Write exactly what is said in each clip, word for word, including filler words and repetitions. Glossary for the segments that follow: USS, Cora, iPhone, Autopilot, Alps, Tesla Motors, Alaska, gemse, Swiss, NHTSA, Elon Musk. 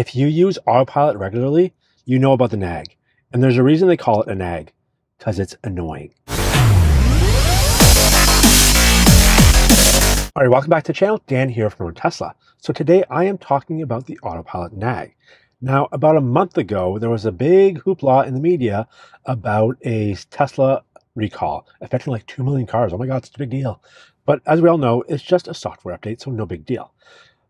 If you use Autopilot regularly, you know about the nag. And there's a reason they call it a nag, because it's annoying. All right, welcome back to the channel. Dan here from Tesla. So today I am talking about the Autopilot nag. Now, about a month ago, there was a big hoopla in the media about a Tesla recall affecting like two million cars. Oh my God, it's a big deal. But as we all know, it's just a software update, so no big deal.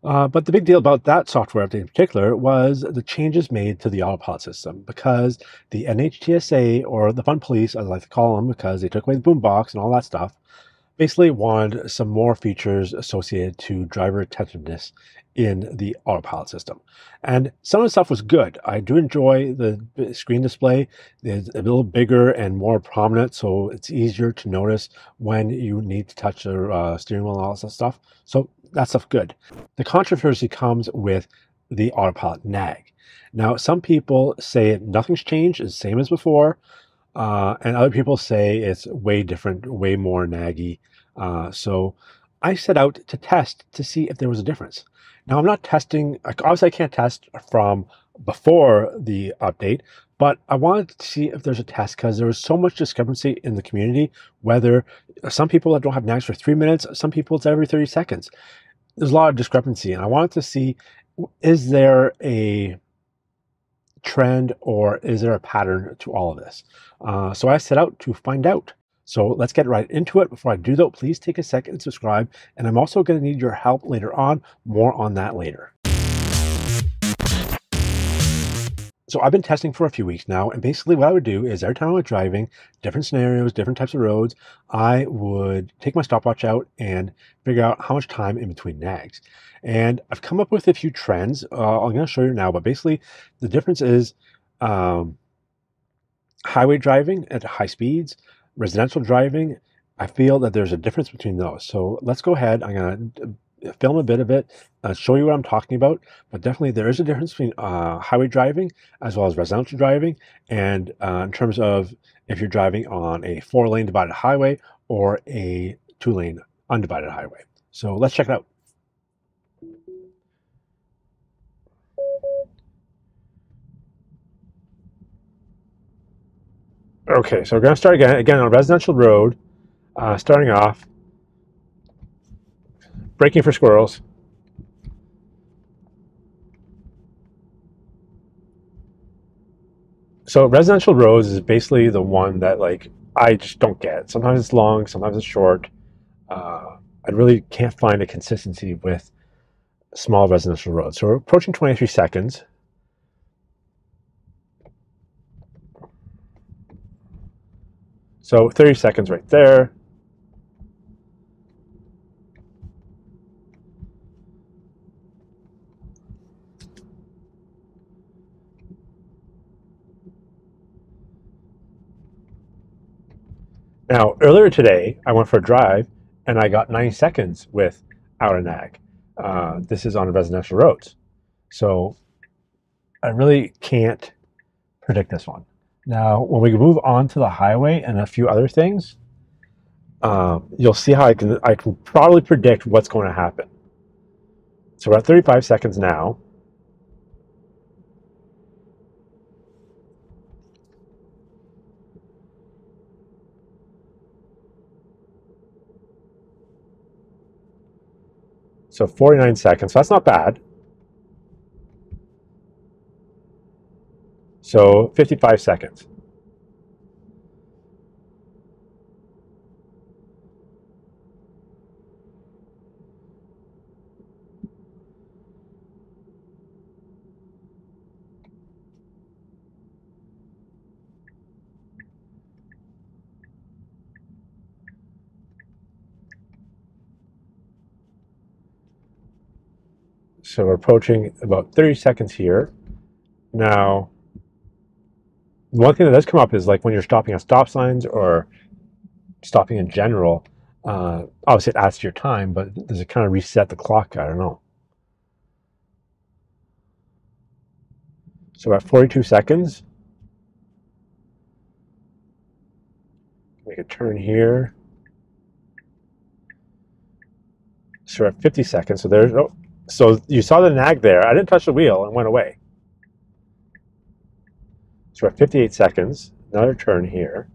Uh, but the big deal about that software update in particular was the changes made to the Autopilot system, because the N H T S A, or the fun police, I like to call them, because they took away the boombox and all that stuff, basically wanted some more features associated to driver attentiveness in the Autopilot system. And some of the stuff was good. I do enjoy the screen display. It's a little bigger and more prominent, so it's easier to notice when you need to touch the uh, steering wheel and all that stuff. So that stuff good. The controversy comes with the Autopilot nag. Now, some people say nothing's changed, it's the same as before, uh, and other people say it's way different, way more naggy. Uh, so I set out to test to see if there was a difference. Now, I'm not testing, obviously I can't test from before the update, but I wanted to see if there's a test, because there was so much discrepancy in the community, whether some people that don't have nags for three minutes, some people it's every thirty seconds. There's a lot of discrepancy, and I wanted to see, is there a trend or is there a pattern to all of this? Uh, so I set out to find out. So let's get right into it. Before I do though, please take a second and subscribe. And I'm also gonna need your help later on, more on that later. So I've been testing for a few weeks now, and basically what I would do is every time I was driving, different scenarios, different types of roads, I would take my stopwatch out and figure out how much time in between nags. And I've come up with a few trends. Uh, I'm gonna show you now, but basically the difference is um, highway driving at high speeds, residential driving, I feel that there's a difference between those. So let's go ahead. I'm going to film a bit of it, uh, show you what I'm talking about. But definitely there is a difference between uh, highway driving as well as residential driving. And uh, in terms of if you're driving on a four-lane divided highway or a two-lane undivided highway. So let's check it out. Okay, so we're going to start again, again on a residential road, uh, starting off, braking for squirrels. So residential roads is basically the one that like I just don't get. Sometimes it's long, sometimes it's short. Uh, I really can't find a consistency with small residential roads. So we're approaching twenty-three seconds. So thirty seconds right there. Now, earlier today, I went for a drive and I got ninety seconds without a nag. Uh, this is on residential roads. So I really can't predict this one. Now, when we move on to the highway and a few other things, um, you'll see how I can, I can probably predict what's going to happen. So we're at thirty-five seconds now. So forty-nine seconds, so that's not bad. So fifty-five seconds. So we're approaching about thirty seconds here. Now, one thing that does come up is like when you're stopping at stop signs or stopping in general, uh, obviously it adds to your time, but does it kind of reset the clock? I don't know. So at forty-two seconds, make a turn here. So at fifty seconds, so there's, oh, So you saw the nag there. I didn't touch the wheel and went away. So we're at fifty-eight seconds. Another turn here.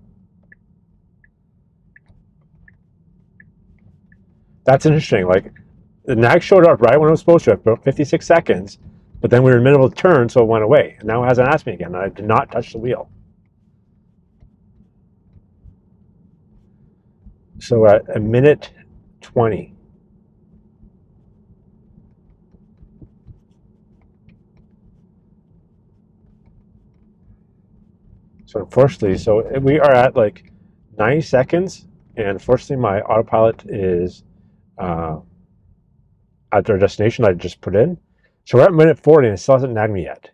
That's interesting. Like, the nag showed up right when it was supposed to, about fifty-six seconds, but then we were in the middle of the turn, so it went away. And now it hasn't asked me again. I did not touch the wheel. So at a minute twenty. So unfortunately, so we are at like ninety seconds, and unfortunately my autopilot is uh, at their destination I just put in. So we're at minute forty and it still hasn't nagged me yet.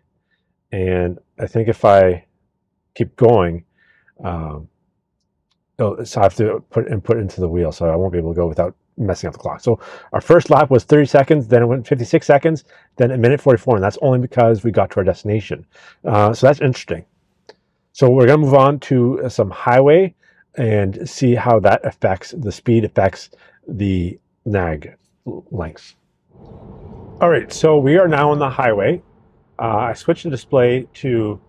And I think if I keep going, um, it'll, so I have to put input into the wheel, so I won't be able to go without messing up the clock. So our first lap was thirty seconds, then it went fifty-six seconds, then a minute forty-four, and that's only because we got to our destination. Uh, so that's interesting. So we're going to move on to some highway and see how that affects, the speed affects the nag lengths. All right, so we are now on the highway. Uh, I switched the display to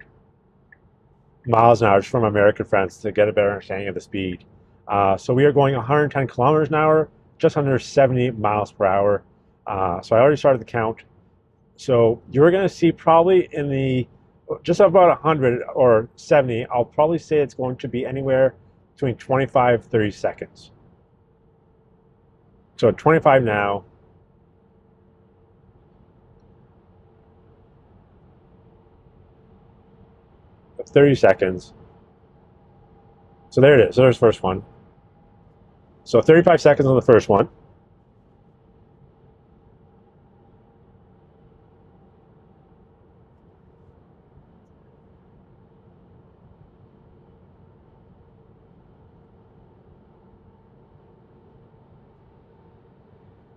miles an hour just for my American friends to get a better understanding of the speed. Uh, so we are going one hundred ten kilometers an hour, just under seventy miles per hour. Uh, so I already started the count. So you're going to see probably in the just about one hundred or seventy, I'll probably say it's going to be anywhere between twenty-five to thirty seconds. So twenty-five now. thirty seconds. So there it is. So there's the first one. So thirty-five seconds on the first one.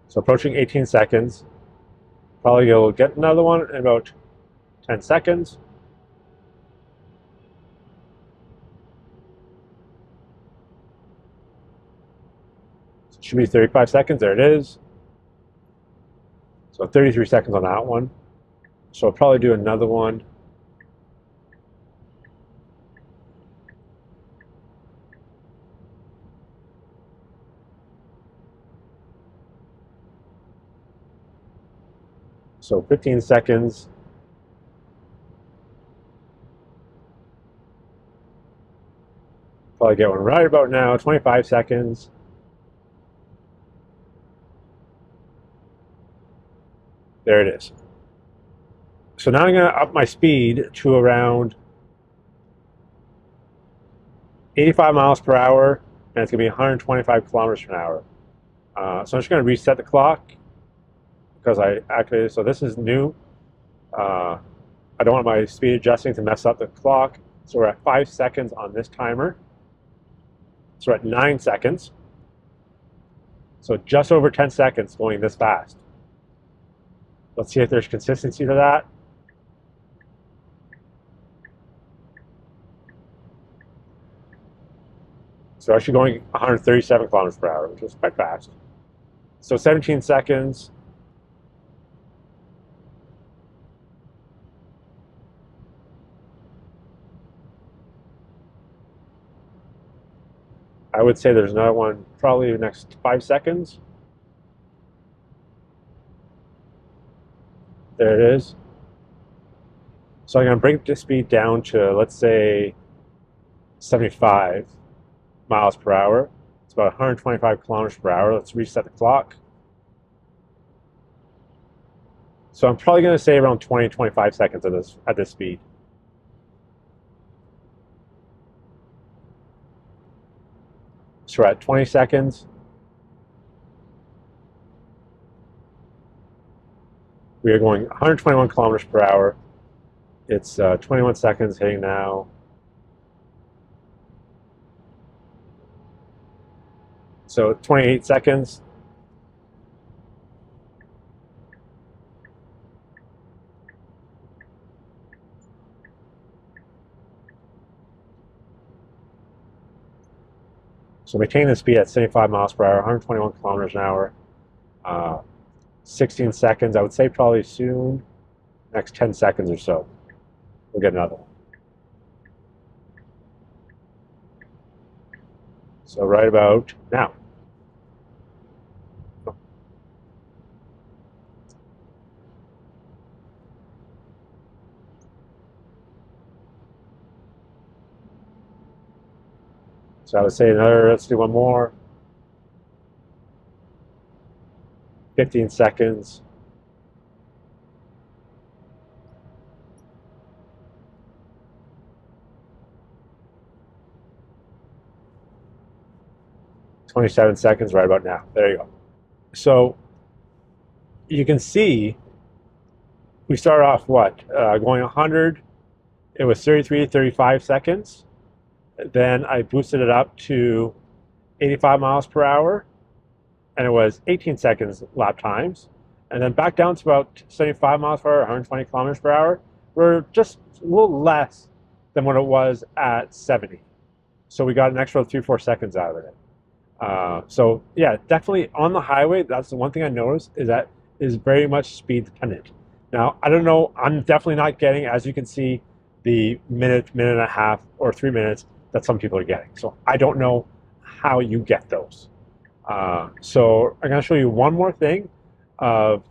So approaching eighteen seconds. Probably you'll get another one in about ten seconds. So it should be thirty-five seconds. There it is. So thirty-three seconds on that one. So I'll probably do another one. So fifteen seconds. Probably get one right about now, twenty-five seconds. There it is. So now I'm going to up my speed to around eighty-five miles per hour, and it's going to be one hundred twenty-five kilometers an hour. Uh, so I'm just going to reset the clock, because I activated, so this is new. Uh, I don't want my speed adjusting to mess up the clock. So we're at five seconds on this timer. So we're at nine seconds. So just over ten seconds going this fast. Let's see if there's consistency to that. So we're actually going one hundred thirty-seven kilometers per hour, which was quite fast. So seventeen seconds. I would say there's another one probably the next five seconds. There it is. So I'm going to bring the speed down to, let's say, seventy-five miles per hour. It's about one hundred twenty-five kilometers per hour. Let's reset the clock. So I'm probably going to say around twenty, twenty-five seconds at this, at this speed. So we're at twenty seconds. We are going one hundred twenty-one kilometers per hour. It's uh, twenty-one seconds hitting now. So twenty-eight seconds. So maintaining the speed at seventy-five miles per hour, one hundred twenty-one kilometers an hour. Uh, sixteen seconds. I would say probably soon, next ten seconds or so, we'll get another one. So right about now. So I would say another, let's do one more. fifteen seconds. twenty-seven seconds right about now. There you go. So you can see we started off what? Uh, going one hundred, it was thirty-three, thirty-five seconds. Then I boosted it up to eighty-five miles per hour, and it was eighteen seconds lap times. And then back down to about seventy-five miles per hour, one hundred twenty kilometers per hour. We're just a little less than what it was at seventy. So we got an extra three, four seconds out of it. Uh, so yeah, definitely on the highway, that's the one thing I noticed is that it is very much speed dependent. Now, I don't know, I'm definitely not getting, as you can see, the minute, minute and a half, or three minutes that some people are getting. So I don't know how you get those. Uh, so I'm going to show you one more thing of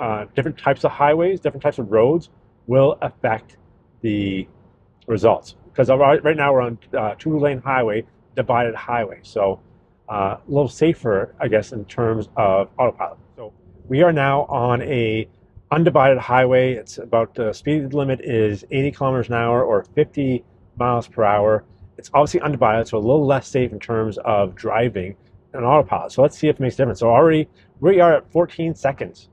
uh, different types of highways, different types of roads will affect the results. Because right now we're on uh, two-lane highway, divided highway. So uh, a little safer, I guess, in terms of autopilot. So we are now on a undivided highway. It's about the speed limit is eighty kilometers an hour or fifty miles per hour. It's obviously undivided, so a little less safe in terms of driving an autopilot. So let's see if it makes a difference. So already we are at fourteen seconds.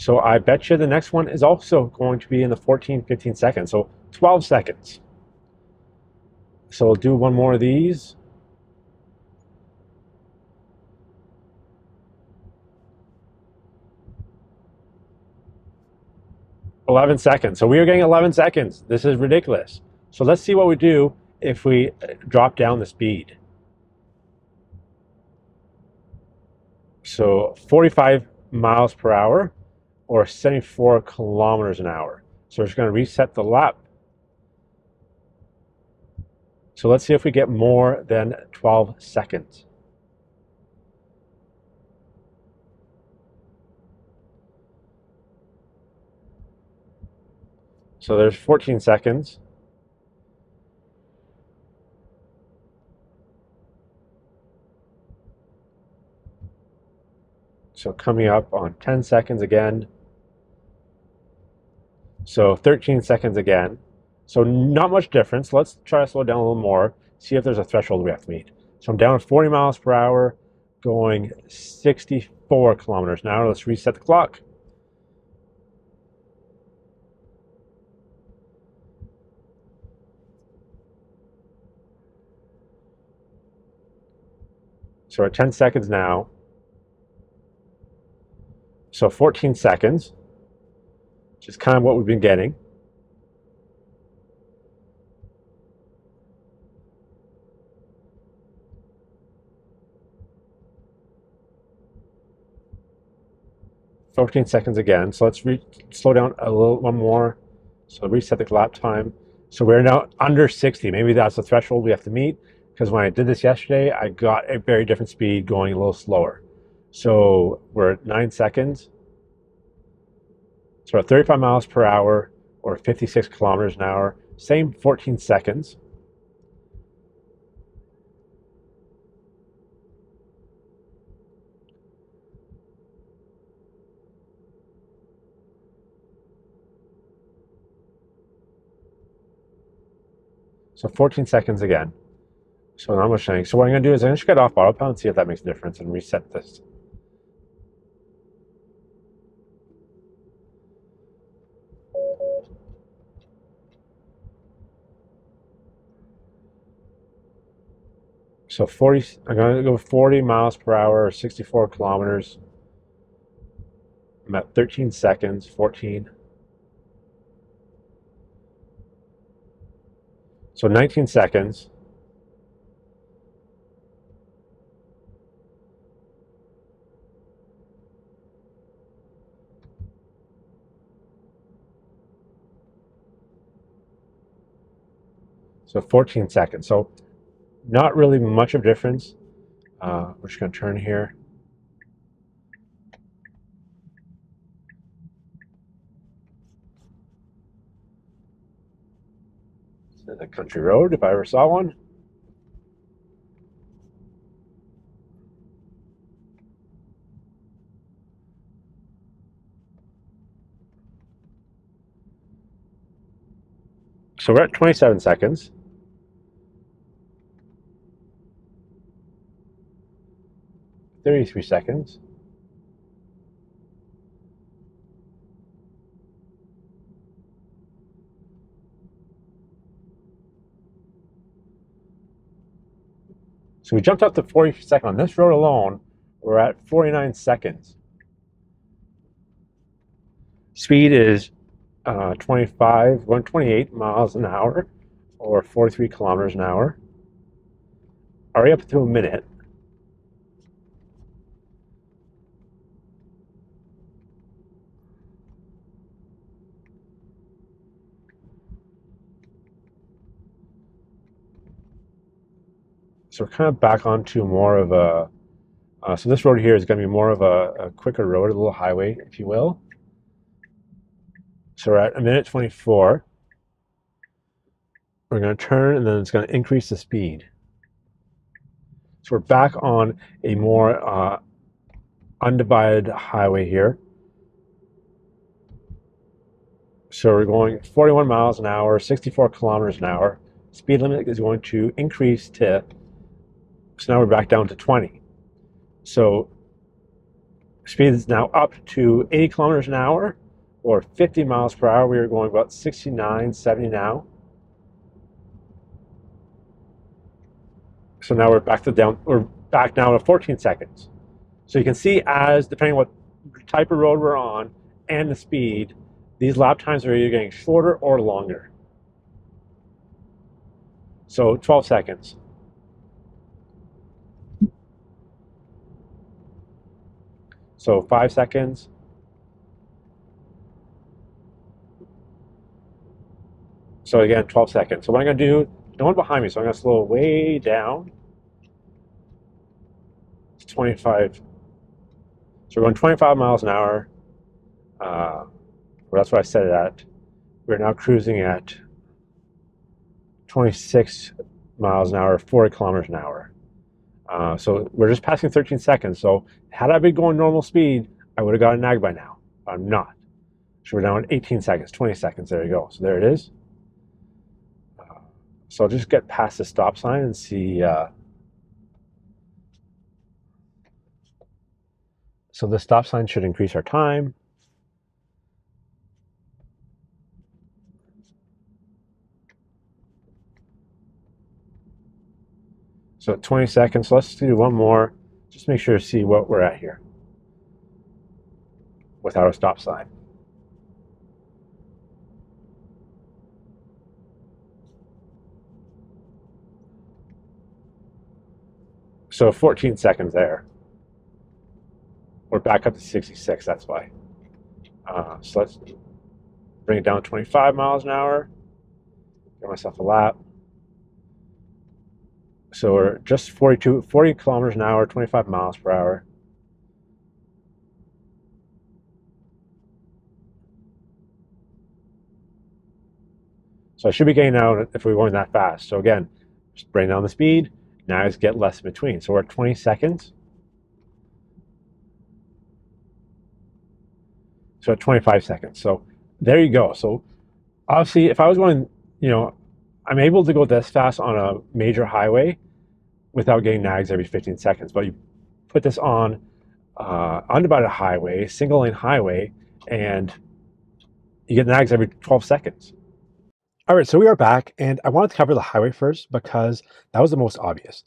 So I bet you the next one is also going to be in the fourteen, fifteen seconds. So twelve seconds. So we'll do one more of these. eleven seconds. So we are getting eleven seconds. This is ridiculous. So let's see what we do if we drop down the speed. So forty-five miles per hour or seventy-four kilometers an hour. So we're just going to reset the lap. So let's see if we get more than twelve seconds. So there's fourteen seconds. So coming up on ten seconds again. So thirteen seconds again. So not much difference. Let's try to slow down a little more, see if there's a threshold we have to meet. So I'm down at forty miles per hour, going sixty-four kilometers an hour. Let's reset the clock. So we're at ten seconds now. So fourteen seconds, which is kind of what we've been getting. fourteen seconds again. So let's re slow down a little, one more. So reset the lap time. So we're now under sixty. Maybe that's the threshold we have to meet. Because when I did this yesterday, I got a very different speed going a little slower. So we're at nine seconds. So at thirty-five miles per hour or fifty-six kilometers an hour, same fourteen seconds. So fourteen seconds again. So not much saying. So what I'm going to do is I'm just get off autopilot and see if that makes a difference and reset this. So forty. I'm going to go forty miles per hour or sixty-four kilometers. I'm at thirteen seconds, fourteen. So nineteen seconds. So fourteen seconds. So not really much of a difference. Uh, we're just going to turn here. To the country road, if I ever saw one. So we're at twenty-seven seconds. thirty-three seconds. So we jumped up to forty seconds. On this road alone, we're at forty-nine seconds. Speed is uh, twenty-five, one twenty-eight miles an hour, or forty-three kilometers an hour. Already up to a minute. So we're kind of back onto more of a, uh, so this road here is going to be more of a, a quicker road, a little highway, if you will. So we're at a minute twenty-four. We're going to turn and then it's going to increase the speed. So we're back on a more uh, undivided highway here. So we're going forty-one miles an hour, sixty-four kilometers an hour. Speed limit is going to increase to, so now we're back down to twenty. So speed is now up to eighty kilometers an hour or fifty miles per hour. We are going about sixty-nine, seventy now. So now we're back to down, we're back down to fourteen seconds. So you can see as depending on what type of road we're on and the speed, these lap times are either getting shorter or longer. So twelve seconds. So five seconds. So again, twelve seconds. So what I'm going to do, no one behind me, so I'm going to slow way down. It's twenty-five. So we're going twenty-five miles an hour. Uh, well, that's what I set it at. We're now cruising at twenty-six miles an hour, forty kilometers an hour. Uh, so we're just passing thirteen seconds. So had I been going normal speed, I would have got a nag by now. I'm not. So we're down at eighteen seconds, twenty seconds. There you go. So there it is. Uh, so I'll just get past the stop sign and see. Uh, so the stop sign should increase our time. So twenty seconds, let's do one more. Just make sure to see what we're at here without a stop sign. So fourteen seconds there. We're back up to sixty-six, that's why. Uh, so let's bring it down to twenty-five miles an hour. Get myself a lap. So we're just forty-two, forty kilometers an hour, twenty-five miles per hour. So I should be getting out if we're going that fast. So again, just bring down the speed. Now just get less in between. So we're at twenty seconds. So at twenty-five seconds. So there you go. So obviously if I was going, you know, I'm able to go this fast on a major highway without getting nags every fifteen seconds. But you put this on uh, undivided highway, single lane highway, and you get nags every twelve seconds. All right, so we are back, and I wanted to cover the highway first because that was the most obvious.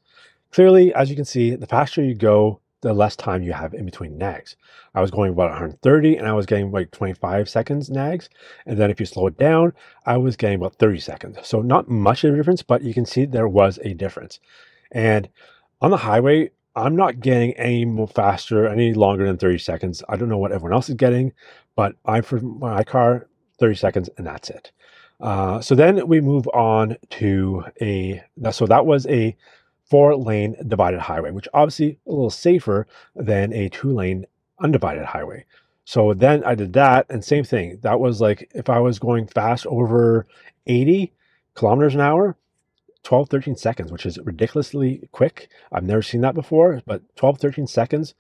Clearly, as you can see, the faster you go, the less time you have in between nags. I was going about one hundred thirty and I was getting like twenty-five seconds nags. And then if you slow it down, I was getting about thirty seconds. So not much of a difference, but you can see there was a difference. And on the highway, I'm not getting any more faster, any longer than thirty seconds. I don't know what everyone else is getting, but I'm for my car, thirty seconds and that's it. Uh, so then we move on to a, so that was a four lane divided highway, which obviously a little safer than a two lane undivided highway. So then I did that, and same thing. That was like, if I was going fast over eighty kilometers an hour, twelve, thirteen seconds, which is ridiculously quick. I've never seen that before, but twelve, thirteen seconds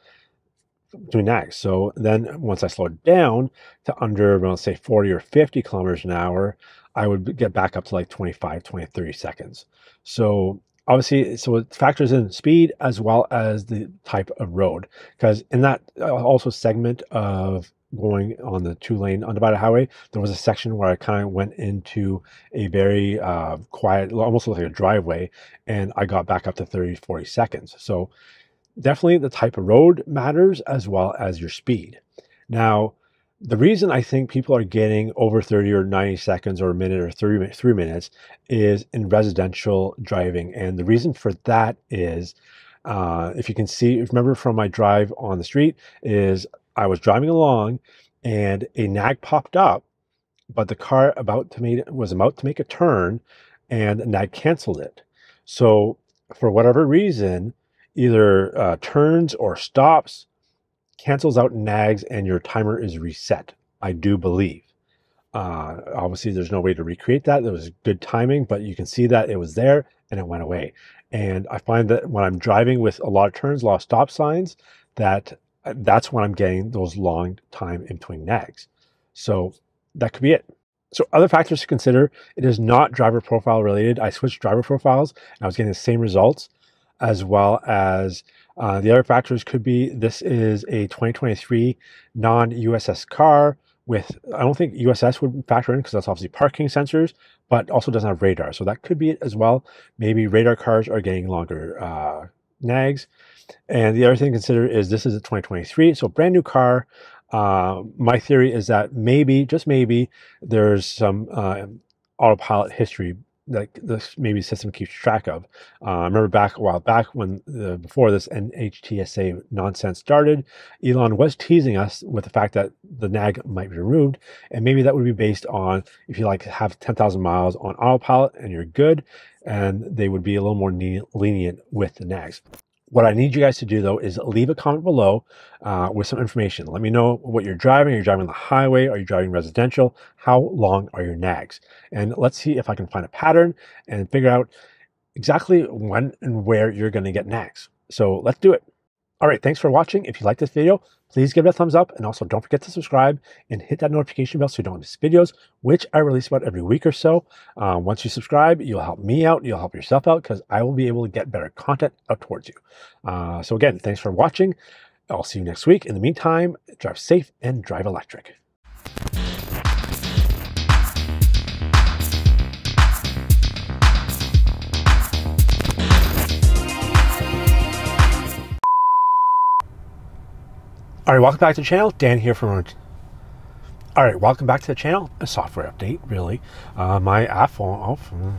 doing that. So then once I slowed down to under, well, let's say forty or fifty kilometers an hour, I would get back up to like twenty-five, twenty, thirty seconds. So obviously, so it factors in speed as well as the type of road, because in that also segment of going on the two lane undivided highway, there was a section where I kind of went into a very uh, quiet, almost like a driveway, and I got back up to thirty, forty seconds. So definitely the type of road matters as well as your speed. Now, the reason I think people are getting over thirty or ninety seconds or a minute or three, three minutes is in residential driving. And the reason for that is, uh, if you can see, remember from my drive on the street, is I was driving along and a nag popped up, but the car about to make, was about to make a turn, and the nag canceled it. So for whatever reason, either uh, turns or stops, cancels out nags, and your timer is reset, I do believe. Uh, obviously, there's no way to recreate that. There was good timing, but you can see that it was there and it went away. And I find that when I'm driving with a lot of turns, a lot of stop signs, that that's when I'm getting those long time in between nags. So that could be it. So other factors to consider, it is not driver profile related. I switched driver profiles and I was getting the same results, as well as Uh, the other factors could be, this is a twenty twenty-three non-U S S car with, I don't think U S S would factor in because that's obviously parking sensors, but also doesn't have radar. So that could be it as well. Maybe radar cars are getting longer uh, nags. And the other thing to consider is this is a twenty twenty-three, so brand new car. Uh, my theory is that maybe, just maybe, there's some uh, autopilot history like this maybe system keeps track of. Uh, I remember back a while back when the, before this N H T S A nonsense started, Elon was teasing us with the fact that the nag might be removed, and maybe that would be based on if you like have ten thousand miles on autopilot and you're good, and they would be a little more lenient with the nags. What I need you guys to do though is leave a comment below uh, with some information. Let me know what you're driving. Are you driving on the highway? Are you driving residential? How long are your nags? And let's see if I can find a pattern and figure out exactly when and where you're gonna get nags. So let's do it. All right, thanks for watching. If you like this video, please give it a thumbs up, and also don't forget to subscribe and hit that notification bell so you don't miss videos, which I release about every week or so. Uh, once you subscribe, you'll help me out, you'll help yourself out, because I will be able to get better content out towards you. Uh, so again, thanks for watching. I'll see you next week. In the meantime, drive safe and drive electric. All right, welcome back to the channel. Dan here from... All right, welcome back to the channel. A software update, really. Uh, my iPhone, oh,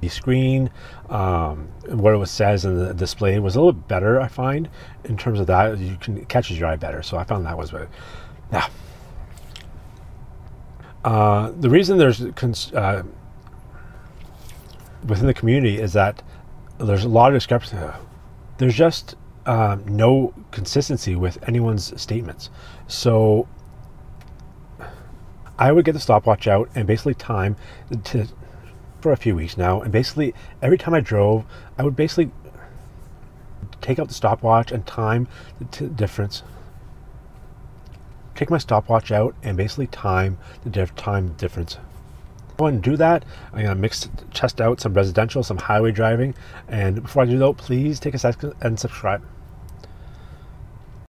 the screen, um, what it says in the display was a little bit better, I find. In terms of that, you can it catches your eye better. So I found that was better. Now, uh, the reason there's uh, within the community is that there's a lot of discrepancy. There's just Um, no consistency with anyone's statements. So I would get the stopwatch out and basically time to for a few weeks now, and basically every time I drove I would basically take out the stopwatch and time the t difference take my stopwatch out and basically time the diff time difference. And do that, I'm gonna mix test out some residential, some highway driving, and before I do though, please take a second and subscribe.